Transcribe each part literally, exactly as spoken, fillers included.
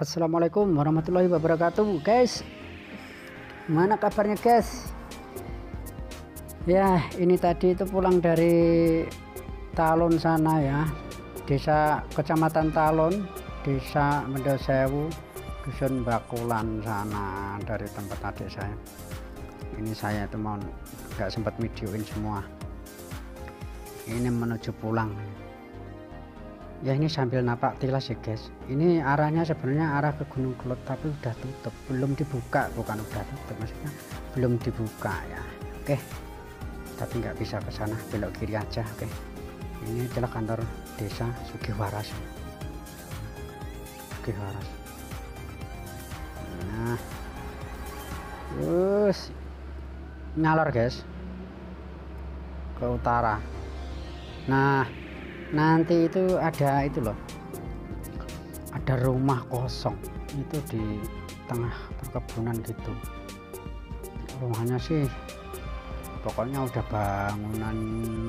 Assalamualaikum warahmatullahi wabarakatuh, guys. Mana kabarnya, guys? Ya, ini tadi itu pulang dari Talon sana ya, desa kecamatan Talon, desa Mendosayu, dusun Bakulan sana, dari tempat adik saya. Ini saya itu mau nggak sempat videoin semua. Ini menuju pulang. Ya, ini sambil napak tilas ya, guys. Ini arahnya sebenarnya arah ke Gunung Kelud, tapi udah tutup, belum dibuka, bukan udah tutup maksudnya belum dibuka ya. Oke, tapi nggak bisa ke sana, belok kiri aja. Oke, ini adalah kantor desa Sugihwaras. Sugihwaras. Nah, terus nyalor, guys, ke utara. Nah, nanti itu ada itu loh, ada rumah kosong itu di tengah perkebunan gitu. Rumahnya sih pokoknya udah bangunan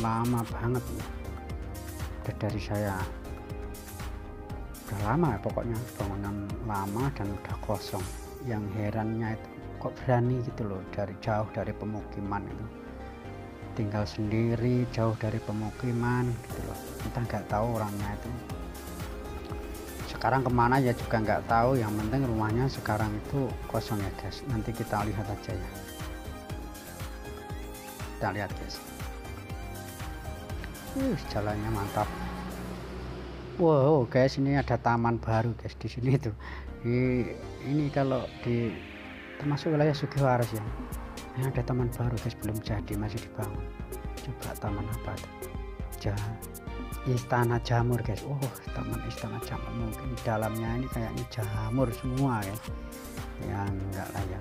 lama banget ya. Udah dari saya udah lama pokoknya, bangunan lama dan udah kosong. Yang herannya itu kok berani gitu loh, dari jauh dari pemukiman itu, tinggal sendiri jauh dari pemukiman gitu loh. Kita nggak tahu orangnya itu sekarang kemana ya, juga nggak tahu. Yang penting rumahnya sekarang itu kosong ya, guys. Nanti kita lihat aja ya, kita lihat, guys. Uh, jalannya mantap. Wow, guys, ini ada taman baru, guys, di sini tuh. Di, ini kalau di termasuk wilayah Sugihwaras ya. Ini ada taman baru, guys, belum jadi, masih dibangun. Coba taman apa tuh? Ja, Istana Jamur, guys. Oh, taman Istana Jamur, mungkin dalamnya ini kayaknya jamur semua, guys. Ya enggak lah ya,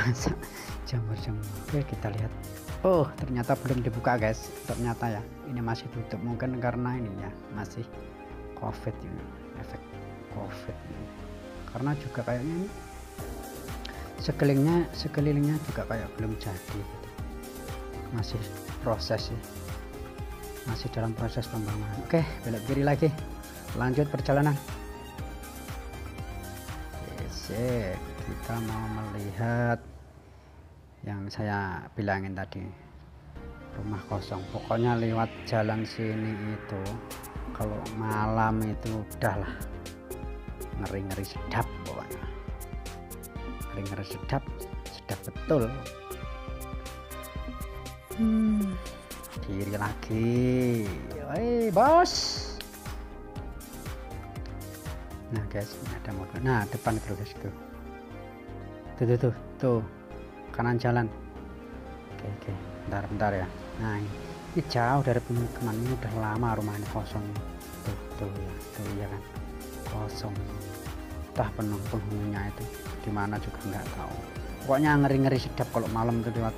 masa jamur semua. Oke, kita lihat. Oh, ternyata belum dibuka, guys. Ternyata ya, ini masih tutup, mungkin karena ini ya masih COVID ini, efek COVID ini. Karena juga kayaknya ini sekelilingnya sekelilingnya juga kayak belum jadi, masih proses sih, masih dalam proses pembangunan. Oke, belok kiri lagi, lanjut perjalanan. Oke, kita mau melihat yang saya bilangin tadi, rumah kosong. Pokoknya lewat jalan sini itu kalau malam itu udahlah ngeri-ngeri sedap pokoknya. Ngeri sedap, sedap betul. Hmm. Kiri lagi, hey, bos. Nah, guys, ada mobil. Nah, depan itu, guys, tuh. Tuh, tuh, tuh, tuh, kanan jalan. Oke, oke, bentar, bentar ya. Nah, ini, ini jauh dari pemukiman, ini udah lama rumahnya kosong. Tuh, tuh ya, tuh ya kan, kosong. Entah penuh penghuninya itu dimana juga nggak tahu. Pokoknya ngeri-ngeri sedap kalau malam itu lewat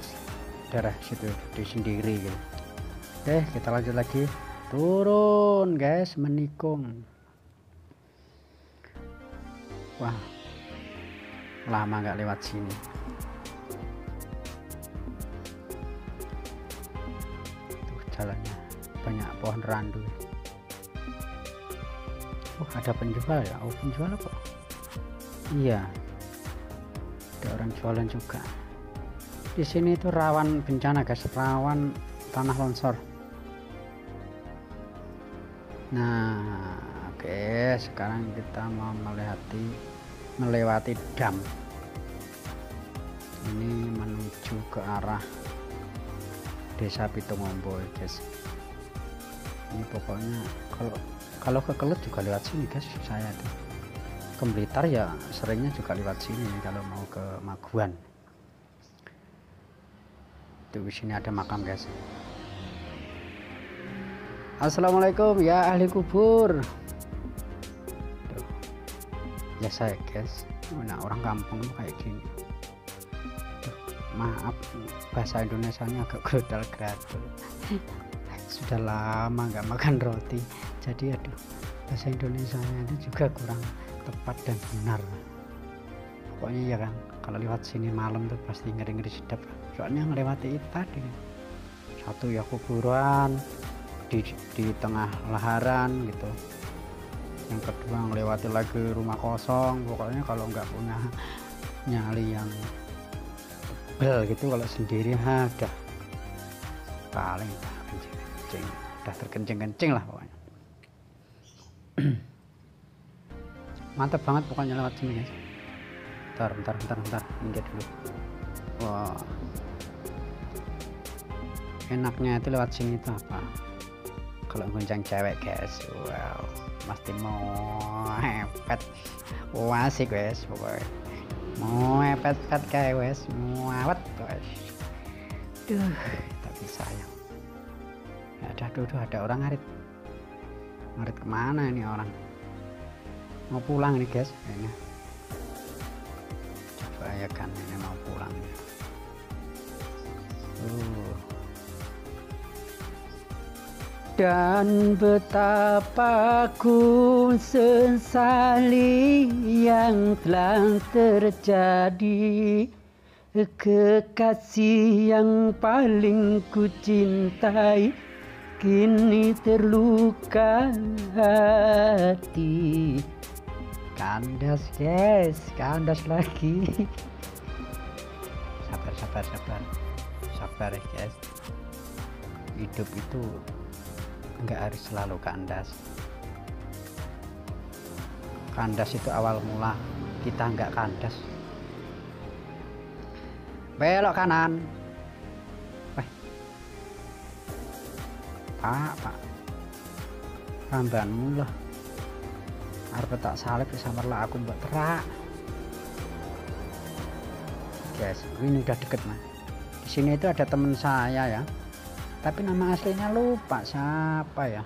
daerah situ di sendiri gitu. Oke, kita lanjut lagi, turun, guys, menikung. Wah, lama nggak lewat sini. Tuh jalannya banyak pohon randu. Oh, ada penjual ya. Oh, penjual apa? Iya, ada orang jualan juga. Di sini itu rawan bencana, guys, rawan tanah longsor. Nah, oke, okay, sekarang kita mau melewati melewati dam. Ini menuju ke arah desa Pitongombo, guys. Ini pokoknya kalau kalau ke Kelud juga lewat sini, guys. Saya tuh ke Blitar ya seringnya juga lewat sini kalau mau ke Maguwan. Di sini ada makam, guys. Assalamualaikum ya ahli kubur. Tuh. Ya saya, guys. Nah, orang kampung kayak gini. Tuh, maaf bahasa Indonesianya agak grodal-gradul. Sudah lama nggak makan roti. Jadi aduh, bahasa Indonesianya itu juga kurang tepat dan benar. Pokoknya ya kan, kalau lewat sini malam tuh pasti ngeri-ngeri sedap. Soalnya melewati itu tadi, satu ya kuburan di, di tengah laharan gitu, yang kedua melewati lagi rumah kosong. Pokoknya kalau nggak punya nyali yang bel gitu, kalau sendiri ha, udah paling kencing-kencing, udah terkencing-kencing lah pokoknya. Mantap banget pokoknya lewat sini ya. Bentar, bentar, bentar, bentar, minggir dulu. Wah, wow. Enaknya itu lewat sini itu apa? Kalau goncang cewek guys, wow, pasti mau hepet, wah sih guys, pokoknya mau hepet-hepet kayak guys, muawet guys. Duh, tapi sayang. Ada duduk, ada orang ngarit. Ngarit kemana ini orang? Mau pulang nih guys, kayaknya. Ya kan ini mau pulang ya. Uh. Dan betapa ku sesali yang telah terjadi, kekasih yang paling ku cintai kini terluka hati. Kandas guys, kandas lagi. Sabar, sabar, sabar, sabar guys. Hidup itu nggak harus selalu kandas. Kandas itu awal mula, kita nggak kandas. Belok kanan. Wah, pak, pak, rambanmu lah. Arpe tak salib disamarlah aku mbak terak guys, ini udah deket mah. Di sini itu ada temen saya ya, tapi nama aslinya lupa siapa ya.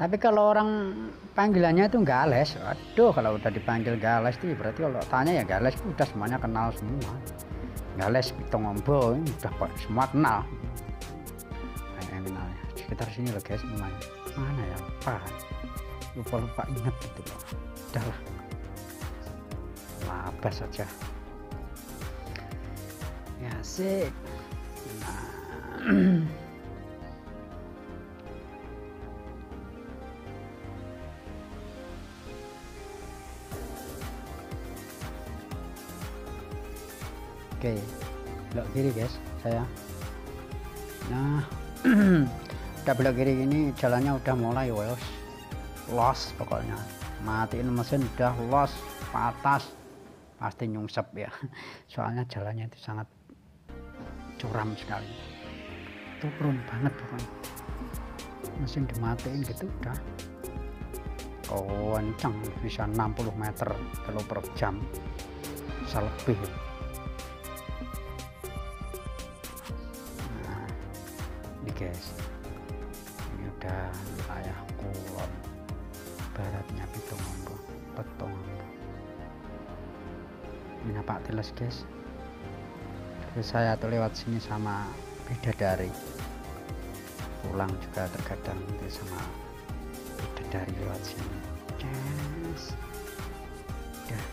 Tapi kalau orang panggilannya itu Gales. Aduh, kalau udah dipanggil Gales itu berarti kalau tanya ya Gales udah semuanya kenal semua. Gales, Pitongombo ini udah semua kenal. Kayak kenalnya sekitar sini loh guys, lumayan. Mana ya pak? Lupa-lupa ingat gitu loh. Udah lah, labas aja ya sih. Nah, oke, belok kiri guys saya. Nah, udah belok kiri gini, jalannya udah mulai wos los pokoknya. Matiin mesin udah los, patas pasti nyungsep ya, soalnya jalannya itu sangat curam sekali, turun banget pokoknya. Mesin dimatiin gitu udah kenceng, bisa enam puluh meter kalau per jam, bisa lebih. Nah ini guys, ini udah wilayah Kulon baratnya Pitongombo, Pitongombo. Ini nampak tilas guys. Terus saya tuh lewat sini sama bidadari. Pulang juga terkadang itu sama bidadari lewat sini. Yes. Udah.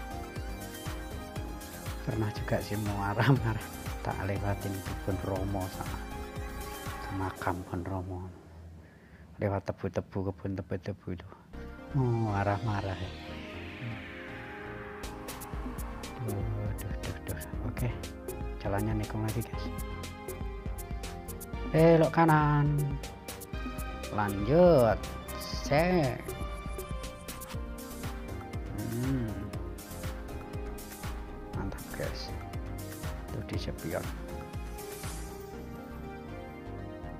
Pernah juga sih mau marah-marah tak lewatin kebun Romo sama makam kebun Romo. Lewat tebu-tebu, kebun tebu-tebu itu. Oh, marah-marah ya. Duh, duh, duh, duh. Oke, jalannya nikung lagi guys. Belok kanan, lanjut set. hmm. Mantap guys, itu di sepion.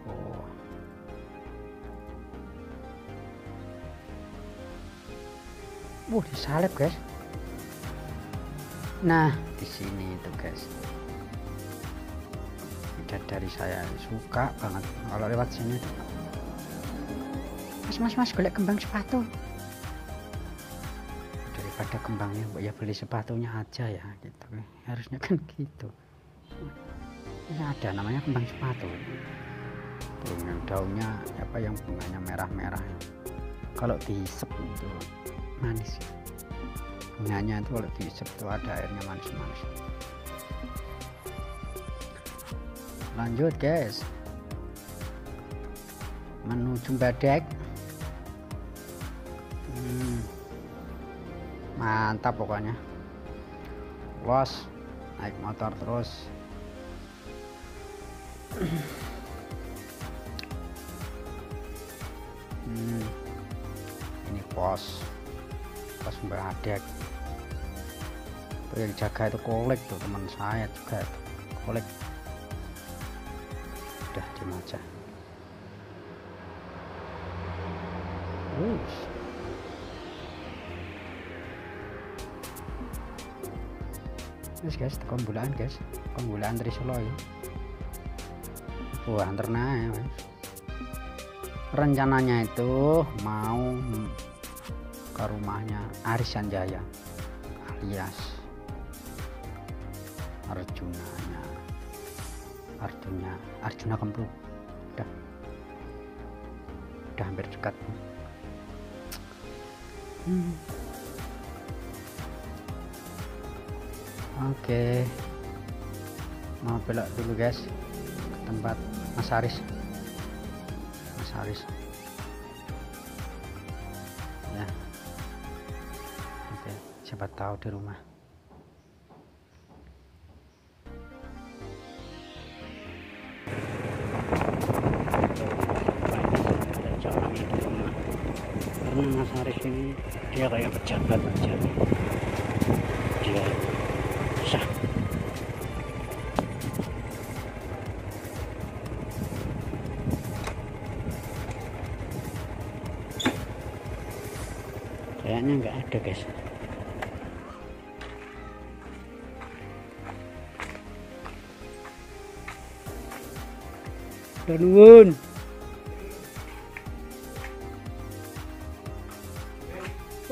Oh, wuh, disalib guys. Nah, di sini itu guys. Bidadari saya suka banget kalau lewat sini. Mas, mas, mas, golek kembang sepatu. Daripada kembangnya, mbak ya beli sepatunya aja ya, gitu. Harusnya kan gitu. Ini ada namanya kembang sepatu. Dengan daunnya apa yang bunganya merah-merah. Kalau diisep itu manis, bunganya itu kalau diisep tuh ada airnya manis-manis. Lanjut guys, menuju Badek. mantap pokoknya. Los, naik motor terus. Hmm, ini pos pos Mbak Adek yang jaga itu kolek tuh, teman saya juga kolek. Udah dimaja. Wush. Terus guys, tekan bulan guys, tekan bulan Trisolo ya. Wah, ternyata ya. Rencananya itu mau ke rumahnya Aris Sanjaya alias Arjunanya, Arjuna, Arjuna Kemboh. Udah, udah hampir dekat. Hmm. Oke, okay. Mau belok dulu guys ke tempat Mas Aris. Mas Aris, ya, oke, okay. Siapa tahu di rumah. Mas Aris ini dia kayak pejabat aja, dia sah. Kayaknya nggak ada guys. Danuun.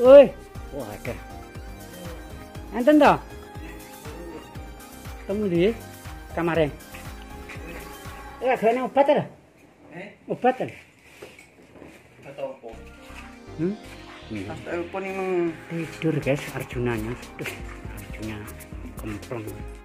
Woi, wah ada. Enten toh? Temu di kamarnya. Eh, ada obat ada? Eh? Obat ada? Obat apa? Hmm? Pas telepon ini tidur guys, Arjunanya. Duh, Arjuna kemplong.